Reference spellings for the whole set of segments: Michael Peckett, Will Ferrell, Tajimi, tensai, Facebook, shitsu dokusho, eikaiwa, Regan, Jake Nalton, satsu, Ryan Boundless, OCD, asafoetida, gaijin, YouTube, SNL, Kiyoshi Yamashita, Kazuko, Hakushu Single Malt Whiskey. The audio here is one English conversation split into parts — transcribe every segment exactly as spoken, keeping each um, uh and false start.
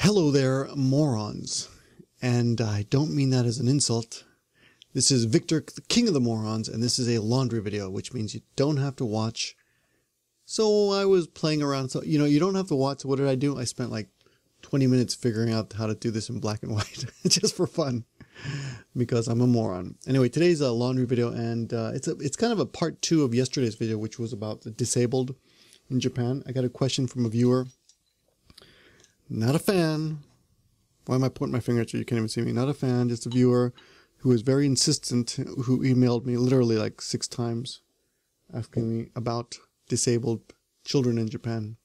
Hello there, morons. And I don't mean that as an insult. This is Victor, the King of the Morons, and this is a laundry video, which means you don't have to watch. So I was playing around. So, you know, you don't have to watch. What did I do? I spent like twenty minutes figuring out how to do this in black and white just for fun because I'm a moron. Anyway, today's a laundry video, and uh, it's, a, it's kind of a part two of yesterday's video, which was about the disabled in Japan. I got a question from a viewer. Not a fan. Why am I pointing my finger at you? You can't even see me. Not a fan, just a viewer who was very insistent, who emailed me literally like six times asking me about disabled children in Japan.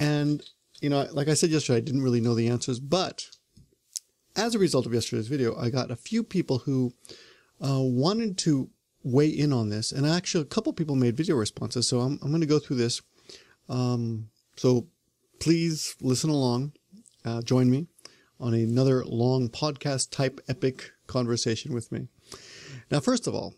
And, you know, like I said yesterday, I didn't really know the answers, but as a result of yesterday's video, I got a few people who uh, wanted to weigh in on this. And actually, a couple people made video responses. So I'm, I'm going to go through this. Um, so please listen along. Uh, join me on another long podcast type epic conversation with me. Now, first of all,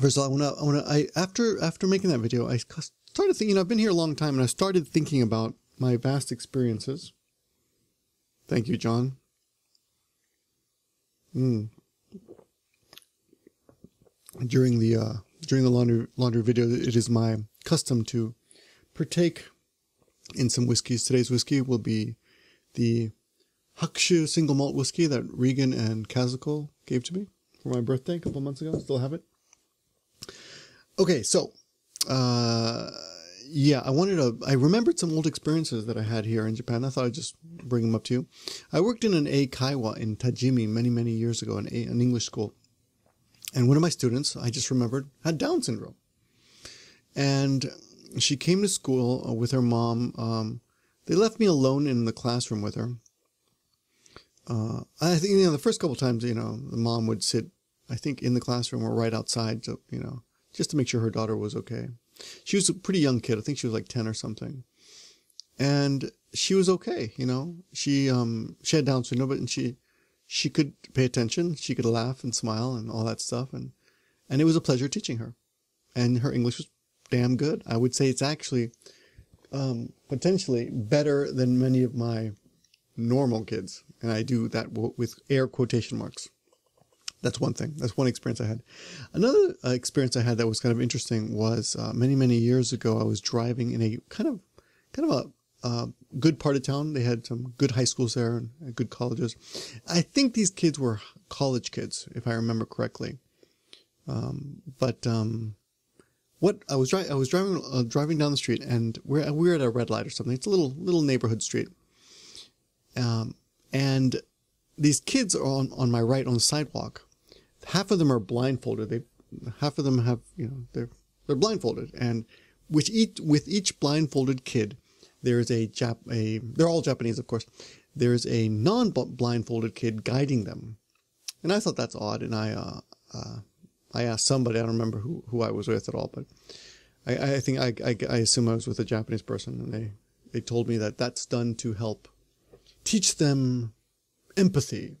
first of all, I want to, I want to, I, after, after making that video, I started thinking, you know, I've been here a long time and I started thinking about my vast experiences. Thank you, John. Mm. During the, uh, during the laundry, laundry video, it is my custom to partake in some whiskeys. Today's whiskey will be the Hakushu Single Malt Whiskey that Regan and Kazuko gave to me for my birthday a couple months ago. I still have it. Okay, so, uh, yeah, I wanted to, I remembered some old experiences that I had here in Japan. I thought I'd just bring them up to you. I worked in an eikaiwa in Tajimi many, many years ago, in a, an English school. And one of my students, I just remembered, had Down syndrome. And she came to school with her mom. Um, they left me alone in the classroom with her. Uh, I think, you know, the first couple of times, you know, the mom would sit, I think, in the classroom or right outside, to, you know, just to make sure her daughter was okay. She was a pretty young kid. I think she was like ten or something. And she was okay, you know. She, um, she had Down syndrome, but and she, she could pay attention. She could laugh and smile and all that stuff. And, and it was a pleasure teaching her. And her English was damn good. I would say it's actually um, potentially better than many of my normal kids. And I do that w with air quotation marks. That's one thing. That's one experience I had. Another uh, experience I had that was kind of interesting was uh, many, many years ago, I was driving in a kind of kind of a uh, good part of town. They had some good high schools there and uh, good colleges. I think these kids were college kids, if I remember correctly. Um, but... Um, What I was driving, I was driving, uh, driving down the street, and we're we're at a red light or something. It's a little little neighborhood street, um, and these kids are on on my right on the sidewalk. Half of them are blindfolded. They, half of them have you know they're they're blindfolded, and which each with each blindfolded kid, there is a Jap a they're all Japanese, of course. There is a non-blindfolded kid guiding them, and I thought that's odd, and I. Uh, uh, I asked somebody, I don't remember who, who I was with at all, but I, I think I, I, I assume I was with a Japanese person, and they, they told me that that's done to help teach them empathy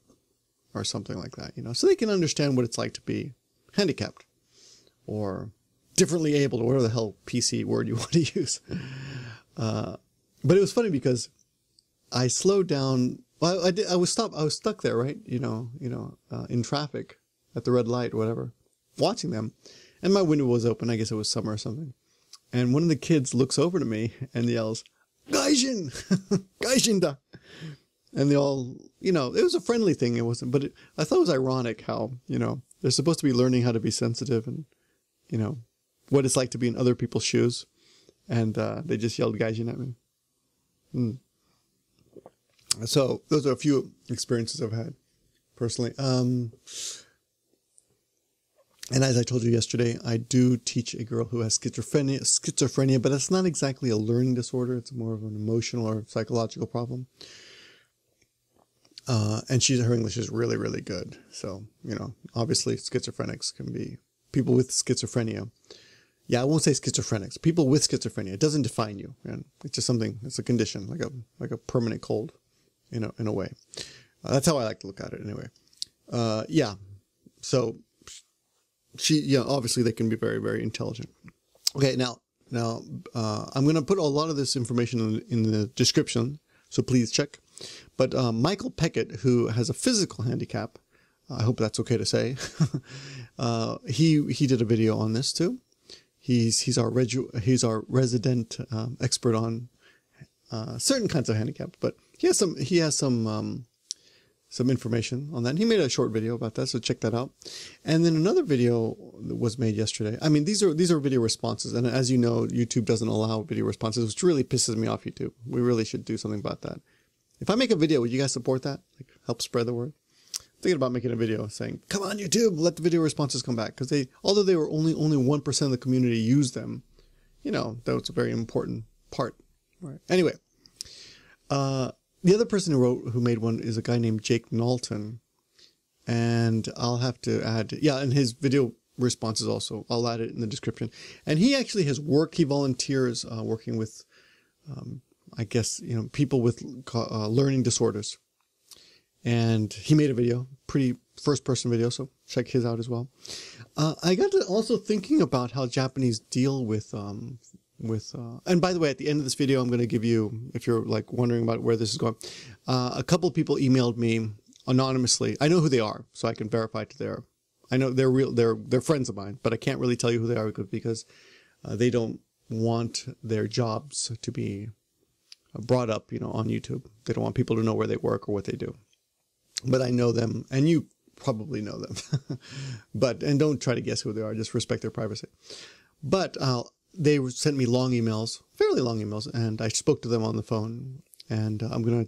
or something like that, you know, so they can understand what it's like to be handicapped or differently abled or whatever the hell P C word you want to use. Uh, but it was funny because I slowed down. Well, I, I, did, I was stopped. I was stuck there, right? You know, you know, uh, in traffic at the red light or whatever, watching them, and my window was open. I guess it was summer or something, and one of the kids looks over to me and yells, "Gaijin! Gaijin da!" And they all, you know, it was a friendly thing. It wasn't, but it, I thought it was ironic how, you know, they're supposed to be learning how to be sensitive and, you know, what it's like to be in other people's shoes, and uh, they just yelled "Gaijin" at me. Mm. So those are a few experiences I've had personally. Um... And as I told you yesterday, I do teach a girl who has schizophrenia, schizophrenia, but it's not exactly a learning disorder. It's more of an emotional or psychological problem. Uh, and she's, her English is really, really good. So, you know, obviously schizophrenics can be people with schizophrenia. Yeah, I won't say schizophrenics. People with schizophrenia. It doesn't define you. And it's just something, it's a condition, like a like a permanent cold, you know, in a way. Uh, that's how I like to look at it anyway. Uh, yeah, so... She, yeah, obviously they can be very, very intelligent. Okay, now, now uh, I'm going to put a lot of this information in, in the description, so please check. But uh, Michael Peckett, who has a physical handicap, I hope that's okay to say, uh, he he did a video on this too. He's he's our regu he's our resident um, expert on uh, certain kinds of handicaps, but he has some he has some um, some information on that. And he made a short video about that, so check that out. And then another video was made yesterday. I mean, these are these are video responses, and as you know, YouTube doesn't allow video responses, which really pisses me off. YouTube, we really should do something about that. If I make a video, would you guys support that? Like, help spread the word. I'm thinking about making a video saying, "Come on, YouTube, let the video responses come back," because they, although they were only only one percent of the community use them, you know, that was a very important part. Right. Anyway, uh, the other person who wrote, who made one, is a guy named Jake Nalton, and I'll have to add, yeah, and his video responses also, I'll add it in the description. And he actually has work; he volunteers uh, working with. Um, I guess, you know, people with uh, learning disorders. And he made a video, pretty first person video, so check his out as well. Uh, I got to also thinking about how Japanese deal with, um, with, uh, and by the way, at the end of this video, I'm going to give you, if you're like wondering about where this is going, uh, a couple of people emailed me anonymously. I know who they are, so I can verify to their, I know they're real, they're, they're friends of mine, but I can't really tell you who they are because uh, they don't want their jobs to be brought up, you know, on YouTube. They don't want people to know where they work or what they do. But I know them, and you probably know them. But, and don't try to guess who they are. Just respect their privacy. But uh, they sent me long emails, fairly long emails, and I spoke to them on the phone. And uh, I'm gonna,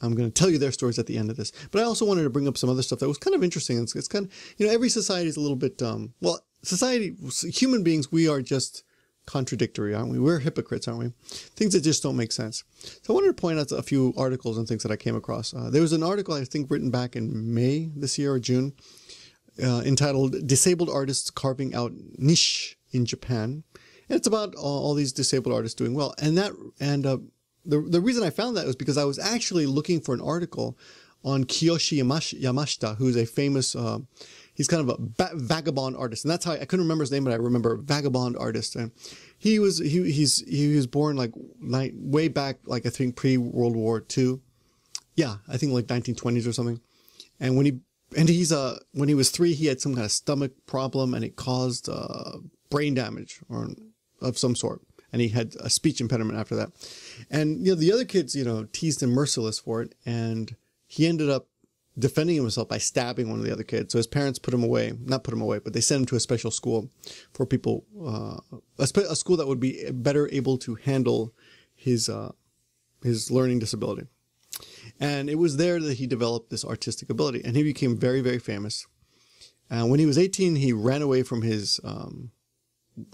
I'm gonna tell you their stories at the end of this. But I also wanted to bring up some other stuff that was kind of interesting. It's, it's kind of, you know, every society is a little bit, um, well, society, human beings, we are just contradictory, aren't we? We're hypocrites, aren't we? Things that just don't make sense. So I wanted to point out a few articles and things that I came across. Uh, there was an article, I think, written back in May this year or June, uh, entitled "Disabled Artists Carving Out Niche in Japan." And it's about all, all these disabled artists doing well. And that, and uh, the, the reason I found that was because I was actually looking for an article on Kiyoshi Yamashita, who's a famous... Uh, He's kind of a ba vagabond artist, and that's how I, I couldn't remember his name, but I remember vagabond artist. And he was he he's he was born like, like way back, like I think pre World War Two, yeah, I think like nineteen twenties or something. And when he and he's uh when he was three, he had some kind of stomach problem, and it caused uh, brain damage or of some sort, and he had a speech impediment after that. And you know, the other kids, you know, teased him merciless for it, and he ended up defending himself by stabbing one of the other kids. So his parents put him away, not put him away, but they sent him to a special school for people, uh, a, sp a school that would be better able to handle his, uh, his learning disability. And it was there that he developed this artistic ability, and he became very, very famous. And uh, when he was eighteen, he ran away from his, um,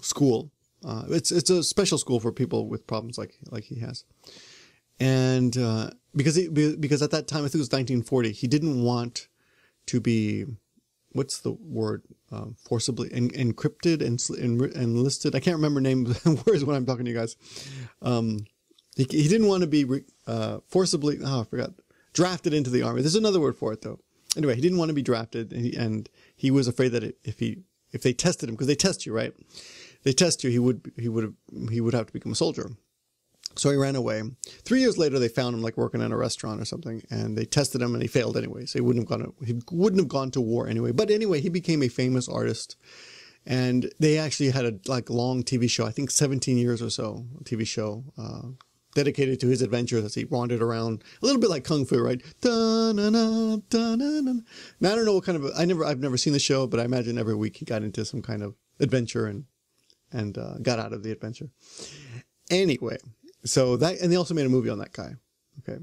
school. Uh, it's, it's a special school for people with problems like, like he has. And, uh, Because he, because at that time, I think it was nineteen forty, he didn't want to be, what's the word, um, forcibly en encrypted and enlisted. I can't remember names and words when I'm talking to you guys. Um, he, he didn't want to be re uh, forcibly, oh, I forgot, drafted into the army. There's another word for it, though. Anyway, he didn't want to be drafted, and he, and he was afraid that it, if he if they tested him, because they test you, right? They test you, he would he would have, he would have to become a soldier. So he ran away. Three years later, they found him like working in a restaurant or something, and they tested him, and he failed anyway. So he wouldn't have gone. To, he wouldn't have gone to war anyway. But anyway, he became a famous artist, and they actually had a like long T V show. I think seventeen years or so, a T V show uh, dedicated to his adventures as he wandered around. A little bit like Kung Fu, right? Da, na, na, da, na, na. Now I don't know what kind of. I never. I've never seen the show, but I imagine every week he got into some kind of adventure and and uh, got out of the adventure. Anyway. So that, and they also made a movie on that guy. Okay.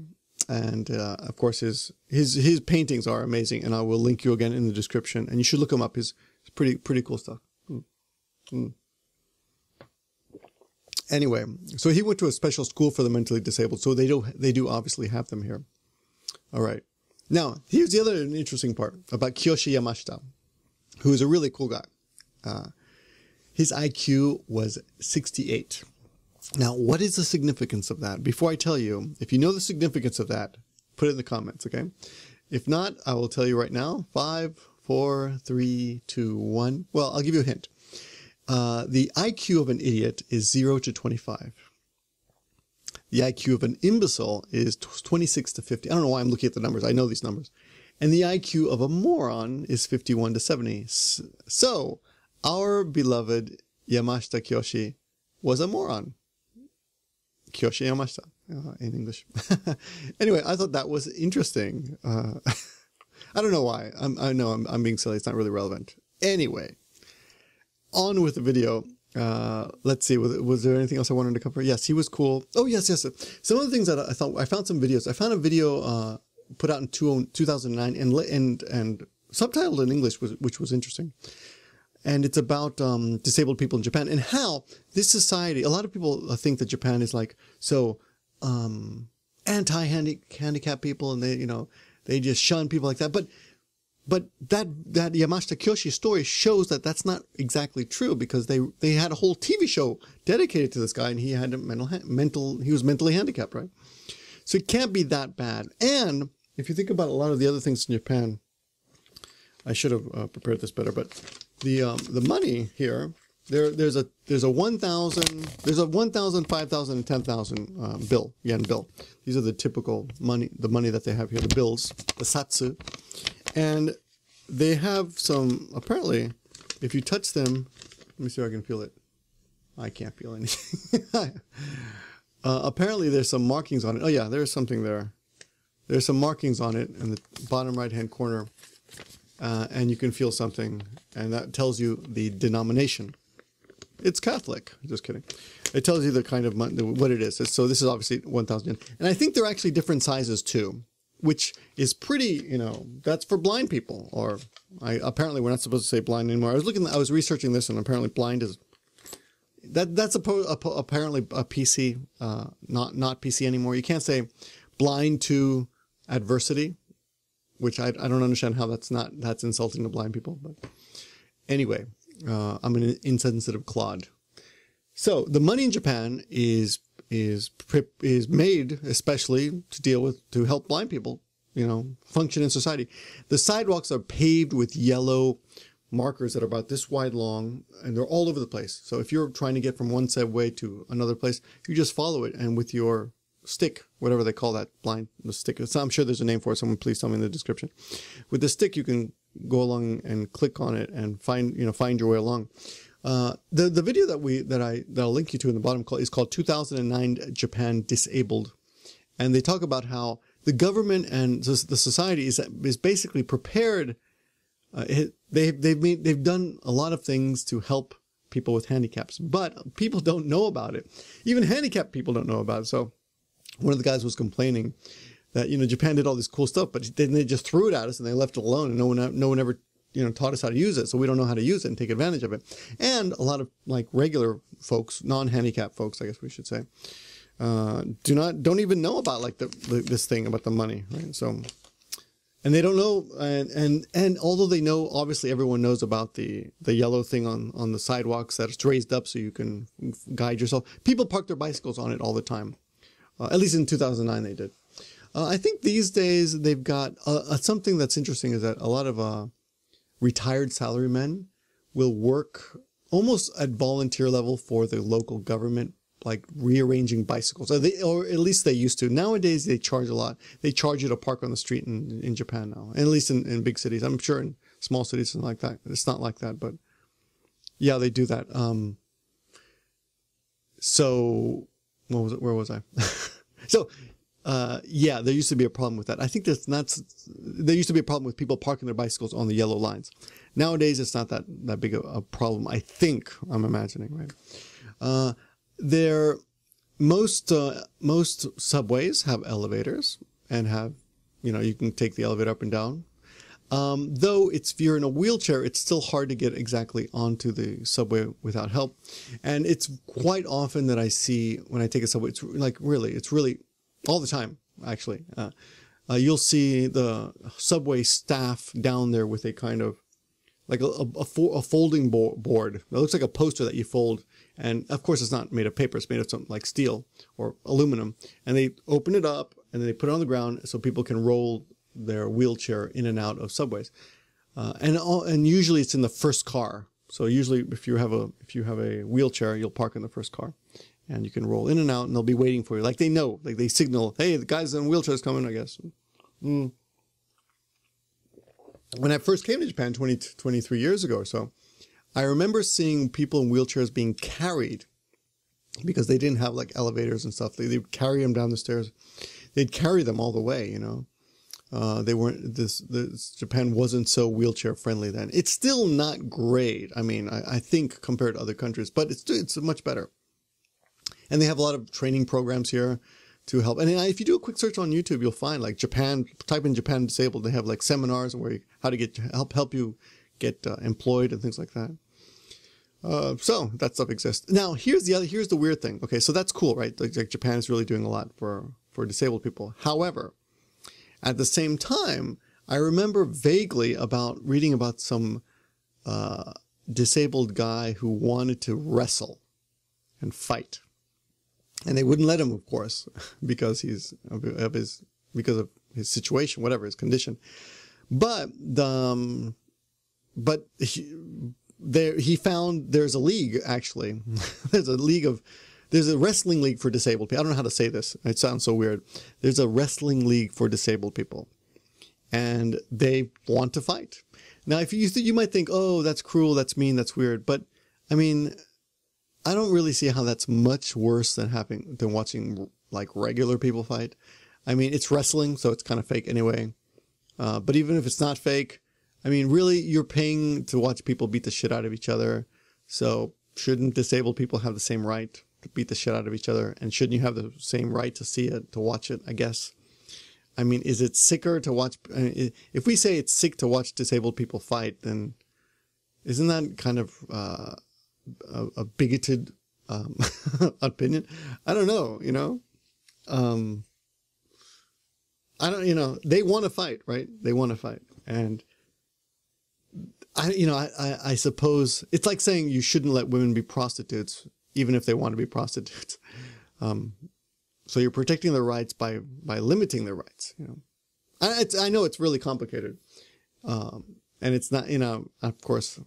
And, uh, of course his, his, his paintings are amazing, and I will link you again in the description, and you should look him up. He's pretty, pretty cool stuff. Mm. Mm. Anyway, so he went to a special school for the mentally disabled. So they do, they do obviously have them here. All right. Now, here's the other interesting part about Kiyoshi Yamashita, who is a really cool guy. Uh, his I Q was sixty-eight. Now, what is the significance of that? Before I tell you, if you know the significance of that, put it in the comments, okay? If not, I will tell you right now. Five, four, three, two, one. Well, I'll give you a hint. Uh, the I Q of an idiot is zero to twenty-five. The I Q of an imbecile is twenty-six to fifty. I don't know why I'm looking at the numbers. I know these numbers. And the I Q of a moron is fifty-one to seventy. So our beloved Yamashita Kiyoshi was a moron. Kiyoshi Yamashita uh, in English. Anyway, I thought that was interesting. Uh, I don't know why. I'm, I know I'm, I'm being silly. It's not really relevant. Anyway, on with the video. Uh, let's see. Was, was there anything else I wanted to cover? Yes, he was cool. Oh, yes, yes. Some of the things that I thought, I found some videos. I found a video uh, put out in two thousand nine and and and subtitled in English, was, which was interesting. And it's about um, disabled people in Japan and how this society, a lot of people think that Japan is like, so um, anti-handicapped people, and they, you know, they just shun people like that. But But that that Yamashita Kiyoshi story shows that that's not exactly true, because they they had a whole T V show dedicated to this guy, and he had a mental mental he was mentally handicapped, right? So it can't be that bad. And if you think about a lot of the other things in Japan, I should have uh, prepared this better. But the um, the money here, there there's a there's a one thousand there's a one thousand five thousand and ten thousand uh, bill yen bill. These are the typical money the money that they have here, the bills, the satsu. And they have some, apparently, if you touch them, let me see if I can feel it. I can't feel anything. uh, apparently, there's some markings on it. Oh, yeah, there's something there. There's some markings on it in the bottom right-hand corner. Uh, and you can feel something. And that tells you the denomination. It's Catholic. Just kidding. It tells you the kind of money, what it is. So this is obviously one thousand yen. And I think they're actually different sizes, too, which is pretty, you know, that's for blind people. Or I apparently we're not supposed to say blind anymore. I was looking, I was researching this, and apparently blind is, that that's a, a, apparently a P C, uh, not, not P C anymore. You can't say blind to adversity, which I, I don't understand how that's not, that's insulting to blind people. But anyway, uh, I'm an insensitive clod. So the money in Japan is is is made especially to deal with, to help blind people, you know, function in society. The sidewalks are paved with yellow markers that are about this wide long, and they're all over the place. So if you're trying to get from one subway to another place, you just follow it, and with your stick, whatever they call that blind the stick, so I'm sure there's a name for it. Someone please tell me in the description. With the stick, you can go along and click on it and find, you know, find your way along. Uh, the the video that we that I that I'll link you to in the bottom is called two thousand nine Japan Disabled, and they talk about how the government and the society is is basically prepared. Uh, it, they they've made, they've done a lot of things to help people with handicaps, but people don't know about it. Even handicapped people don't know about it. So one of the guys was complaining that, you know, Japan did all this cool stuff, but then they just threw it at us and they left it alone, and no one no one ever, you know, taught us how to use it, so we don't know how to use it and take advantage of it. And a lot of, like, regular folks, non-handicapped folks, I guess we should say, uh, do not, don't even know about, like, the, the, this thing about the money, right? So, and they don't know, and and and although they know, obviously everyone knows about the the yellow thing on on the sidewalks that's raised up so you can guide yourself. People park their bicycles on it all the time. Uh, at least in two thousand nine, they did. Uh, I think these days they've got uh, something that's interesting is that a lot of uh, retired salarymen will work almost at volunteer level for the local government, like rearranging bicycles, or, they, or at least they used to. Nowadays, they charge a lot. They charge you to park on the street in, in Japan now, and at least in, in big cities. I'm sure in small cities it's not like that. It's not like that, but yeah, they do that. Um, so what was it? Where was I? So Uh, yeah, there used to be a problem with that. I think that's not, there used to be a problem with people parking their bicycles on the yellow lines. Nowadays, it's not that, that big a, a problem, I think, I'm imagining, right? Uh, there, most, uh, most subways have elevators and have, you know, you can take the elevator up and down. Um, though it's, if you're in a wheelchair, it's still hard to get exactly onto the subway without help. And it's quite often that I see when I take a subway, it's like really, it's really, all the time, actually. Uh, uh, you'll see the subway staff down there with a kind of, like a, a, a, fo a folding bo board. It looks like a poster that you fold. And, of course, it's not made of paper. It's made of something like steel or aluminum. And they open it up, and then they put it on the ground so people can roll their wheelchair in and out of subways. Uh, and, all, and usually it's in the first car. So usually if you have a, if you have a wheelchair, you'll park in the first car. and you can roll in and out, and they'll be waiting for you. Like they know, like they signal, hey, the guys in wheelchairs coming, I guess. Mm. When I first came to Japan twenty, twenty-three years ago or so, I remember seeing people in wheelchairs being carried because they didn't have like elevators and stuff. They, they would carry them down the stairs. They'd carry them all the way, you know. Uh, they weren't this, this. Japan wasn't so wheelchair friendly then. It's still not great. I mean, I, I think compared to other countries, but it's it's much better. And they have a lot of training programs here to help. And if you do a quick search on YouTube, you'll find like Japan. Type in Japan disabled. They have like seminars where you, how to get help help you get uh, employed and things like that. Uh, so that stuff exists. Now here's the other. Here's the weird thing. Okay, so that's cool, right? Like, like Japan is really doing a lot for for disabled people. However. At the same time, I remember vaguely about reading about some uh, disabled guy who wanted to wrestle and fight, and they wouldn't let him, of course, because he's of his because of his situation, whatever his condition. But um, but he, there he found there's a league actually. There's a league of. There's a wrestling league for disabled people. I don't know how to say this. It sounds so weird. There's a wrestling league for disabled people. And they want to fight. Now, if you you might think, oh, that's cruel, that's mean, that's weird. But, I mean, I don't really see how that's much worse than having than watching, like, regular people fight. I mean, it's wrestling, so it's kind of fake anyway. Uh, but even if it's not fake, I mean, really, you're paying to watch people beat the shit out of each other. So shouldn't disabled people have the same right? Beat the shit out of each other, and shouldn't you have the same right to see it, to watch it? I guess. I mean, is it sicker to watch? I mean, if we say it's sick to watch disabled people fight, then isn't that kind of uh, a, a bigoted um, opinion? I don't know. You know, um, I don't. You know, they want to fight, right? They want to fight, and I, you know, I, I, I suppose it's like saying you shouldn't let women be prostitutes. Even if they want to be prostitutes, um, so you're protecting their rights by by limiting their rights. You know, I, it's, I know it's really complicated, um, and it's not. You know, of course,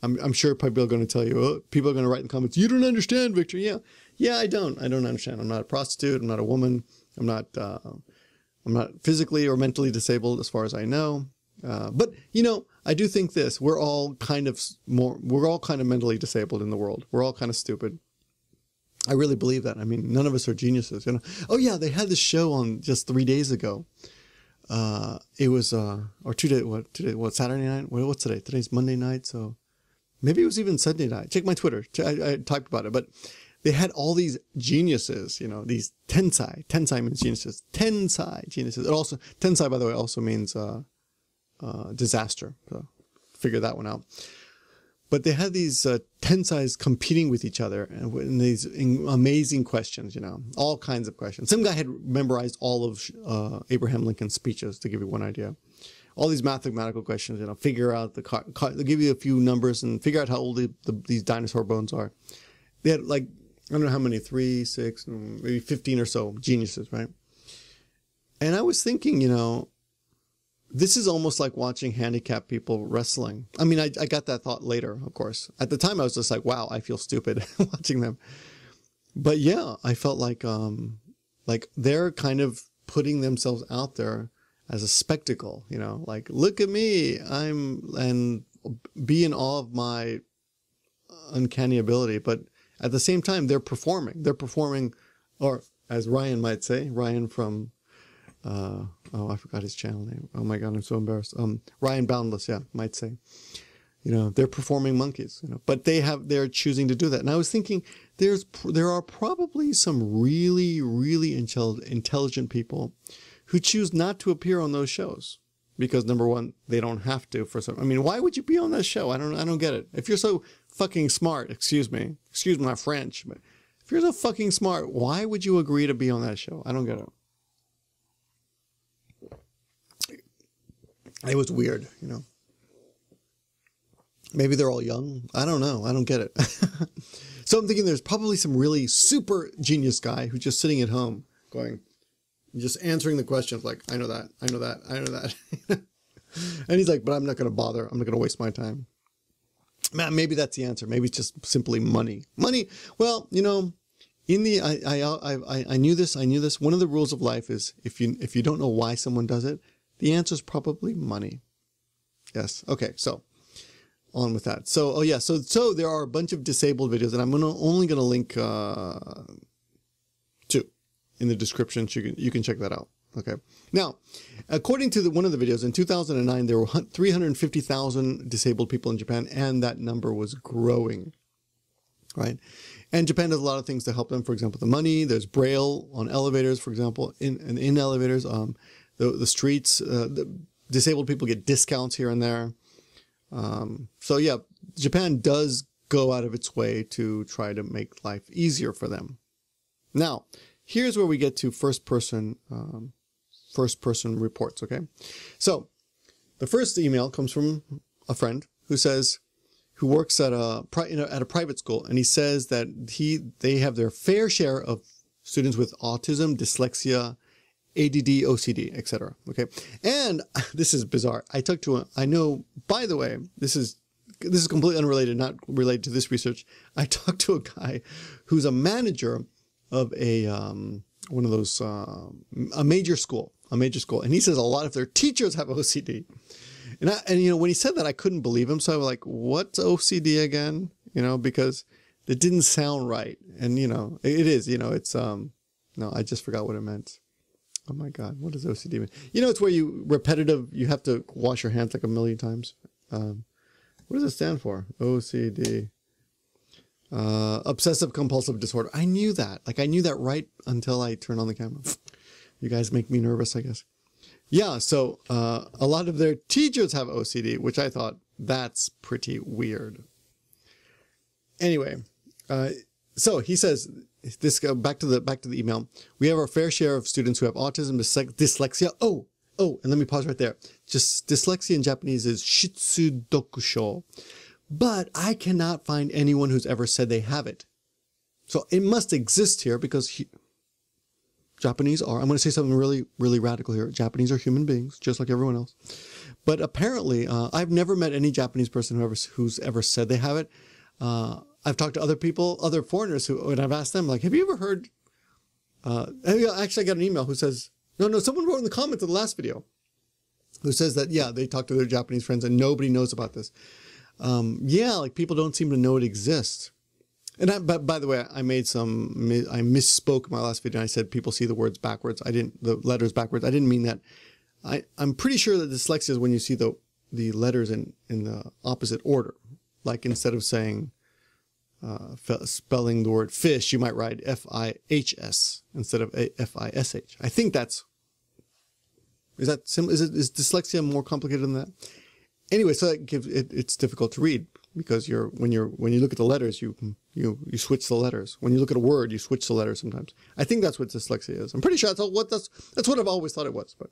I'm I'm sure people are going to tell you. Oh, people are going to write in the comments, "You don't understand, Victor." Yeah, yeah, I don't. I don't understand. I'm not a prostitute. I'm not a woman. I'm not. Uh, I'm not physically or mentally disabled, as far as I know. Uh, but you know. I do think this, we're all kind of more, we're all kind of mentally disabled in the world. We're all kind of stupid. I really believe that. I mean, none of us are geniuses, you know? Oh yeah. They had this show on just three days ago. Uh, it was, uh, or two days, what, today, what, Saturday night? What, what's today? Today's Monday night. So maybe it was even Sunday night. Check my Twitter. I, I typed about it, but they had all these geniuses, you know, these tensai, tensai means geniuses, tensai geniuses. It also, tensai, by the way, also means, uh, Uh, disaster. So figure that one out. But they had these uh, tensais competing with each other and, and these in, amazing questions, you know, all kinds of questions. Some guy had memorized all of uh, Abraham Lincoln's speeches, to give you one idea. All these mathematical questions, you know, figure out the car, car they'll give you a few numbers and figure out how old the, the, these dinosaur bones are. They had like, I don't know how many, three, six, maybe fifteen or so geniuses, right? And I was thinking, you know, this is almost like watching handicapped people wrestling. I mean, I, I got that thought later, of course. At the time, I was just like, wow, I feel stupid watching them. But yeah, I felt like um, like they're kind of putting themselves out there as a spectacle, you know, like, look at me, I'm, and be in awe of my uncanny ability. But at the same time, they're performing. They're performing, or as Ryan might say, Ryan from... Uh, oh, I forgot his channel name. Oh my God, I'm so embarrassed. Um, Ryan Boundless, yeah, might say, you know, they're performing monkeys, you know, but they have, they're choosing to do that. And I was thinking there's, there are probably some really, really intelligent people who choose not to appear on those shows because number one, they don't have to for some, I mean, why would you be on that show? I don't, I don't get it. If you're so fucking smart, excuse me, excuse my French, but if you're so fucking smart, why would you agree to be on that show? I don't get it. It was weird, you know. Maybe they're all young. I don't know. I don't get it. So I'm thinking there's probably some really super genius guy who's just sitting at home going, just answering the questions like, I know that, I know that, I know that. And he's like, but I'm not going to bother. I'm not going to waste my time. Man, maybe that's the answer. Maybe it's just simply money. Money, well, you know, in the, I, I, I, I knew this, I knew this. One of the rules of life is if you, if you don't know why someone does it, the answer is probably money. Yes. Okay. So on with that. So, oh yeah. So, so there are a bunch of disabled videos, and I'm gonna, only going to link, uh, two in the description. So you can, you can check that out. Okay. Now, according to the, one of the videos in two thousand nine, there were three hundred fifty thousand disabled people in Japan, and that number was growing. Right. And Japan does a lot of things to help them. For example, the money, there's Braille on elevators, for example, in, in, in elevators, um, the, the streets, uh, the disabled people get discounts here and there. Um, so yeah, Japan does go out of its way to try to make life easier for them. Now, here's where we get to first person, um, first person reports. Okay. So the first email comes from a friend who says, who works at a, at a private school. And he says that he, they have their fair share of students with autism, dyslexia, A D D, O C D, et cetera. Okay. And this is bizarre. I talked to a, I know, by the way, this is, this is completely unrelated, not related to this research. I talked to a guy who's a manager of a, um, one of those, uh, a major school, a major school. And he says a lot of their teachers have O C D. And, I, and, you know, when he said that, I couldn't believe him. So I was like, what's O C D again? You know, because it didn't sound right. And, you know, it is, you know, it's, um, no, I just forgot what it meant. Oh my God. What does O C D mean? You know, it's where you repetitive, you have to wash your hands like a million times. Um, what does it stand for? O C D, uh, obsessive compulsive disorder. I knew that. Like I knew that right until I turned on the camera. You guys make me nervous, I guess. Yeah, so uh, a lot of their teachers have O C D, which I thought, that's pretty weird. Anyway, uh, so he says, this uh, back to the back to the email, we have our fair share of students who have autism, dyslexia. Oh, oh, and let me pause right there. Just dyslexia in Japanese is shitsu dokusho, but I cannot find anyone who's ever said they have it. So it must exist here because... He, Japanese are, I'm going to say something really, really radical here. Japanese are human beings, just like everyone else. But apparently, uh, I've never met any Japanese person who ever, who's ever said they have it. Uh, I've talked to other people, other foreigners who, and I've asked them, like, have you ever heard, uh, actually I got an email who says, no, no, someone wrote in the comments of the last video who says that, yeah, they talked to their Japanese friends and nobody knows about this. Um, yeah, like people don't seem to know it exists. And I, but by the way, I made some, I misspoke in my last video. And I said people see the words backwards. I didn't, the letters backwards. I didn't mean that. I, I'm pretty sure that dyslexia is when you see the, the letters in, in the opposite order. Like instead of saying, uh, spelling the word fish, you might write F I H S instead of F I S H. I think that's, is that, sim, is, it, is dyslexia more complicated than that? Anyway, so that gives, it, it's difficult to read. Because you're when you're when you look at the letters, you you you switch the letters. When you look at a word, you switch the letters sometimes. I think that's what dyslexia is. I'm pretty sure that's what that's that's what I've always thought it was. But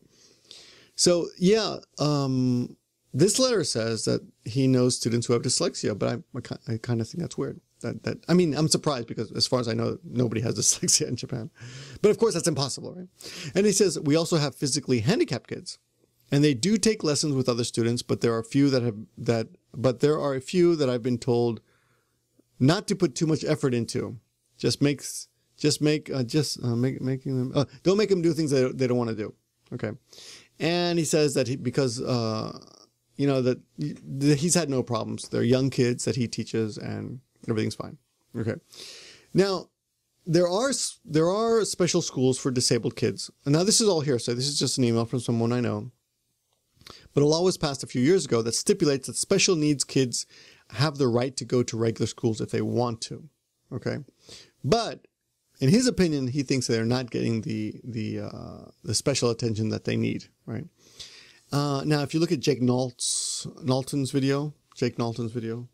so yeah, um, this letter says that he knows students who have dyslexia, but I, I, I kind of think that's weird. That that I mean, I'm surprised because as far as I know, nobody has dyslexia in Japan. But of course, that's impossible, right? And he says we also have physically handicapped kids. And they do take lessons with other students, but there are a few that have that, but there are a few that I've been told not to put too much effort into. Just makes, just make, uh, just uh, make, making them, uh, don't make them do things that they don't want to do. Okay. And he says that he, because, uh, you know, that he's had no problems. They're young kids that he teaches and everything's fine. Okay. Now, There are there are special schools for disabled kids. And now this is all hearsay. This is just an email from someone I know. But a law was passed a few years ago that stipulates that special needs kids have the right to go to regular schools if they want to. Okay, but in his opinion, he thinks they're not getting the the uh, the special attention that they need. Right uh, now, if you look at Jake Nalt's, Nalton's video, Jake Nalton's video.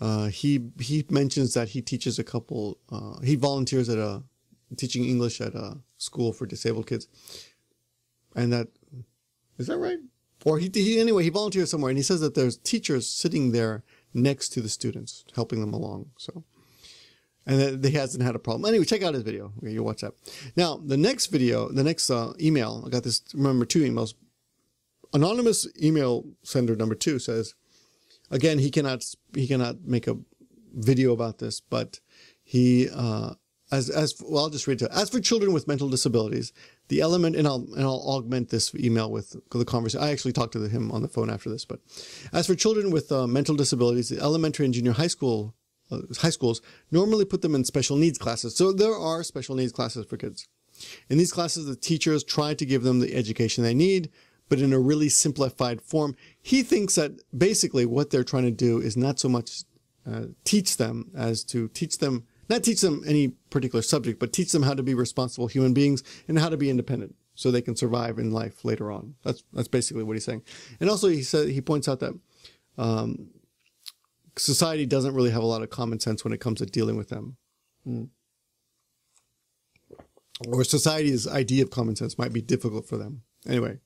Uh, he, he mentions that he teaches a couple, uh, he volunteers at a, teaching English at a school for disabled kids. And that, is that right? Or he, he, anyway, he volunteers somewhere and he says that there's teachers sitting there next to the students, helping them along. So, and that, that he hasn't had a problem. Anyway, check out his video. Okay, you'll watch that. Now, the next video, the next, uh, email, I got this, remember two emails. Anonymous email sender number two says, again, he cannot, he cannot make a video about this, but He, uh, as, as, well, I'll just read to as for children with mental disabilities, the element, and I'll, and I'll augment this email with the conversation. I actually talked to him on the phone after this, but as for children with uh, mental disabilities, the elementary and junior high school, uh, high schools normally put them in special needs classes. So there are special needs classes for kids. In these classes, the teachers try to give them the education they need, but in a really simplified form. He thinks that basically what they're trying to do is not so much uh, teach them as to teach them, not teach them any particular subject, but teach them how to be responsible human beings and how to be independent so they can survive in life later on. That's, that's basically what he's saying. And also he said, he points out that um, society doesn't really have a lot of common sense when it comes to dealing with them. Mm. Or society's idea of common sense might be difficult for them. Anyway,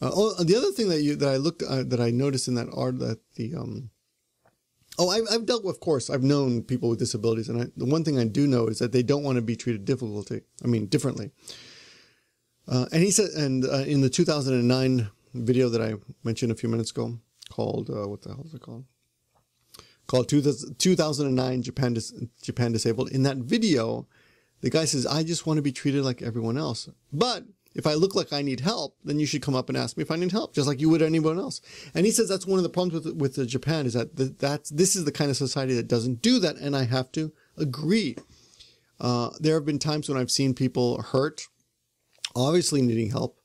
uh, oh, the other thing that you that I looked uh, that I noticed in that art that the um, oh I've, I've dealt with, of course I've known people with disabilities, and I, the one thing I do know is that they don't want to be treated difficulty I mean differently. Uh, and he said, and uh, in the two thousand nine video that I mentioned a few minutes ago, called uh, what the hell is it called? Called two thousand nine Japan Dis Japan Disabled. In that video, the guy says, I just want to be treated like everyone else. But if I look like I need help, then you should come up and ask me if I need help, just like you would anyone else. And he says that's one of the problems with, with Japan, is that th that's, this is the kind of society that doesn't do that, and I have to agree. Uh, there have been times when I've seen people hurt, obviously needing help.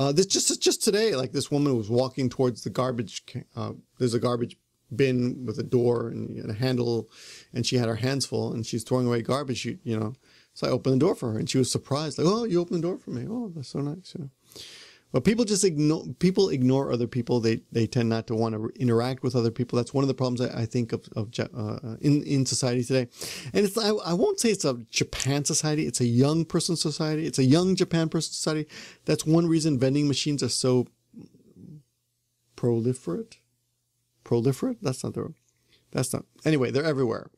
Uh, this just, just today, like this woman was walking towards the garbage, uh, there's a garbage bin with a door and, and a handle, and she had her hands full, and she's throwing away garbage, you, you know. So I opened the door for her, and she was surprised, like, oh, you opened the door for me. Oh, that's so nice. You know? But people just ignore, people ignore other people. They, they tend not to want to interact with other people. That's one of the problems I, I think of, of uh, in, in society today. And it's, I, I won't say it's a Japan society. It's a young person society. It's a young Japan person society. That's one reason vending machines are so proliferate. Proliferate? That's not the word. That's not. Anyway, they're everywhere.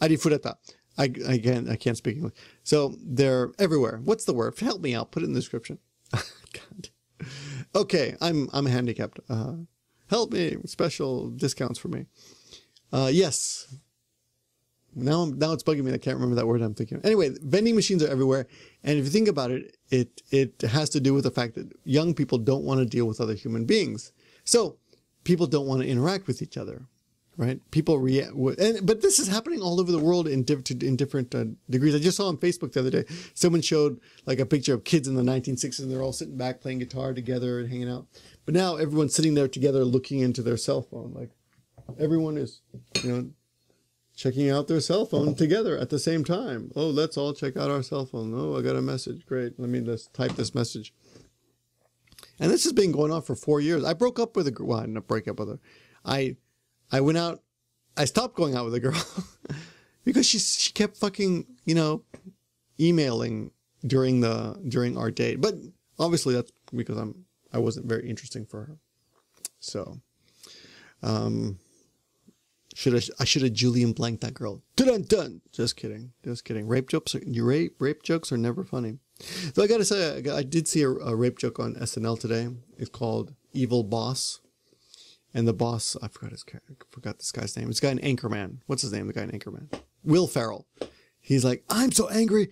Arifureta. I, again, I can't speak English. So they're everywhere. What's the word? Help me out. Put it in the description. God. Okay, I'm I'm handicapped. Uh, help me. Special discounts for me. Uh, yes. Now I'm, now it's bugging me. I can't remember that word I'm thinking of. Anyway, vending machines are everywhere. And if you think about it, it it has to do with the fact that young people don't want to deal with other human beings. So people don't want to interact with each other. Right, people react, and but this is happening all over the world in, diff in different uh, degrees. I just saw on Facebook the other day, someone showed like a picture of kids in the nineteen sixties, and they're all sitting back playing guitar together and hanging out. But now everyone's sitting there together, looking into their cell phone. Like everyone is, you know, checking out their cell phone together at the same time. Oh, let's all check out our cell phone. Oh, I got a message. Great, let me just type this message. And this has been going on for four years. I broke up with a girl. Well, I didn't break up with her. I. I went out, I stopped going out with a girl because she she kept fucking, you know, emailing during the during our date. But obviously that's because I'm I wasn't very interesting for her. So um should I I should have Julian blanked that girl. Dun dun. Just kidding. Just kidding. Rape jokes are you rape rape jokes are never funny. So I got to say I, I did see a, a rape joke on S N L today. It's called Evil Boss. And the boss, I forgot his, I forgot this guy's name. It's a guy in Anchorman. What's his name? The guy in Anchorman, Will Ferrell. He's like, I'm so angry.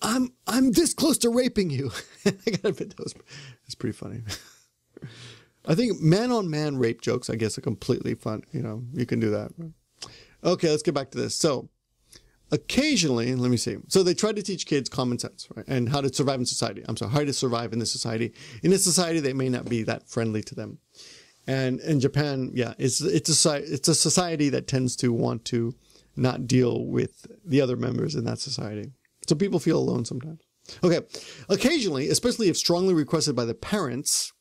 I'm I'm this close to raping you. I gotta admit, that was that's pretty funny. I think man on man rape jokes, I guess, are completely fun. You know, you can do that. Okay, let's get back to this. So, occasionally, let me see. So they try to teach kids common sense, right? And how to survive in society. I'm sorry, how to survive in this society. In this society, they may not be that friendly to them. And in Japan, yeah, it's it's a it's a society that tends to want to not deal with the other members in that society. So people feel alone sometimes. Okay, occasionally, especially if strongly requested by the parents,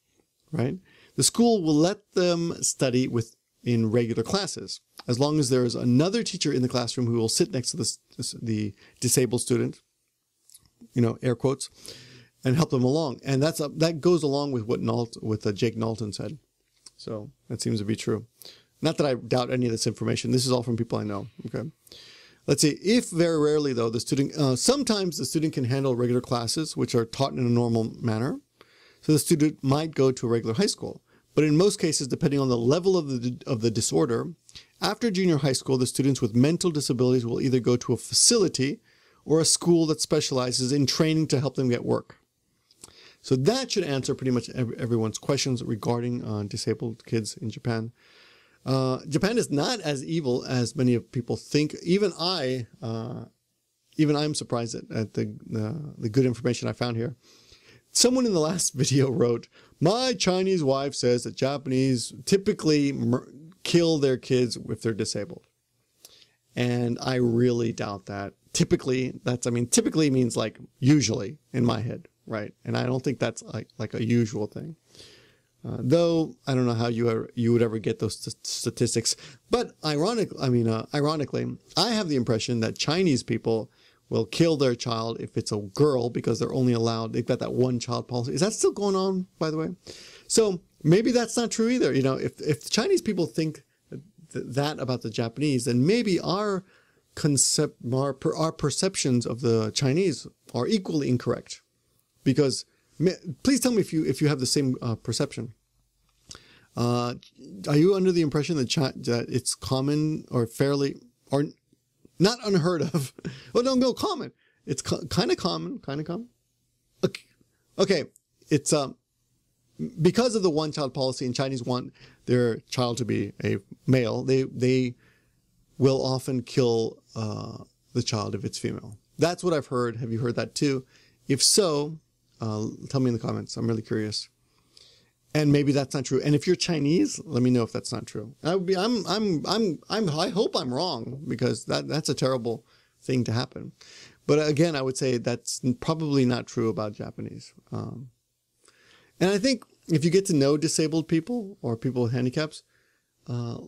right? The school will let them study with in regular classes as long as there is another teacher in the classroom who will sit next to the the disabled student, you know, air quotes, and help them along. And that's a, that goes along with what Nalt with uh, Jake Nalton said. So that seems to be true. Not that I doubt any of this information. This is all from people I know. Okay. Let's see. If very rarely, though, the student, uh, sometimes the student can handle regular classes, which are taught in a normal manner. So the student might go to a regular high school. But in most cases, depending on the level of the, of the disorder After junior high school, the students with mental disabilities will either go to a facility or a school that specializes in training to help them get work. So that should answer pretty much everyone's questions regarding uh, disabled kids in Japan. Uh, Japan is not as evil as many of people think. Even I, uh, even I'm surprised at, at the, uh, the good information I found here. Someone in the last video wrote, "My Chinese wife says that Japanese typically mur- kill their kids if they're disabled." And I really doubt that. Typically, that's, I mean, typically means like usually in my head, right? And I don't think that's like, like a usual thing. Uh, though I don't know how you ever, you would ever get those st statistics, but ironically, I mean, uh, ironically, I have the impression that Chinese people will kill their child if it's a girl because they're only allowed. They've got that one child policy. Is that still going on, by the way? So maybe that's not true either. You know, if if the Chinese people think th that about the Japanese, then maybe our concept, our, per our perceptions of the Chinese are equally incorrect, because. Please tell me if you if you have the same uh, perception. Uh, are you under the impression that chi that it's common or fairly or not unheard of? Oh no, no, common. It's co kind of common, kind of common. Okay, okay. It's um because of the one-child policy, and Chinese want their child to be a male. They they will often kill uh, the child if it's female. That's what I've heard. Have you heard that too? If so. Uh, tell me in the comments. I'm really curious. And maybe that's not true. And if you're Chinese, let me know if that's not true. I would be. I'm. I'm. I'm. I'm. I hope I'm wrong, because that that's a terrible thing to happen. But again, I would say that's probably not true about Japanese. Um, and I think if you get to know disabled people or people with handicaps, uh,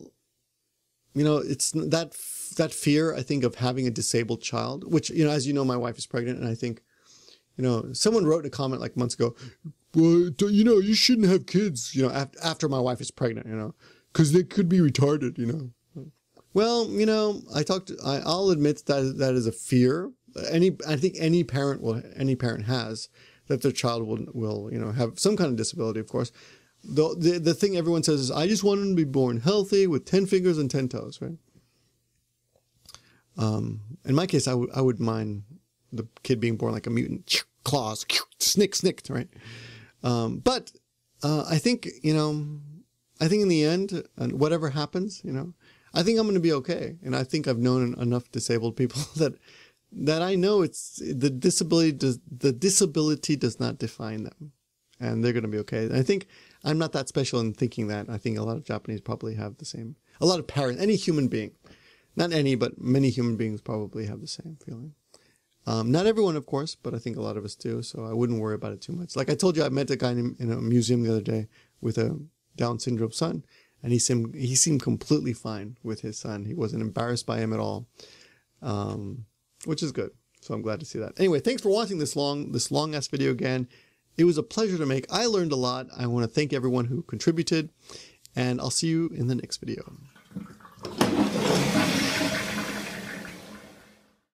you know, it's that that fear. I think of having a disabled child, which, you know, as you know, my wife is pregnant, and I think. You know, someone wrote a comment like months ago, well, you know, you shouldn't have kids, you know, after my wife is pregnant, you know, because they could be retarded, you know. Well, you know, I talked, I, I'll admit that that is a fear. Any, I think any parent will, any parent has, that their child will, will you know, have some kind of disability, of course. The, the, the thing everyone says is, I just want them to be born healthy with ten fingers and ten toes, right? Um, in my case, I, I would mind the kid being born like a mutant. Claws, snick, snicked, right? Um, but uh, I think, you know, I think in the end, and whatever happens, you know, I think I'm going to be okay. And I think I've known enough disabled people that that I know it's the disability does the disability does not define them, and they're going to be okay. And I think I'm not that special in thinking that. I think a lot of Japanese probably have the same. A lot of parents, any human being, not any, but many human beings probably have the same feeling. Um, not everyone, of course, but I think a lot of us do, so I wouldn't worry about it too much. Like I told you, I met a guy in, in a museum the other day with a Down syndrome son, and he seemed, he seemed completely fine with his son. He wasn't embarrassed by him at all, um, which is good, so I'm glad to see that. Anyway, thanks for watching this long, this long-ass video again. It was a pleasure to make. I learned a lot. I want to thank everyone who contributed, and I'll see you in the next video.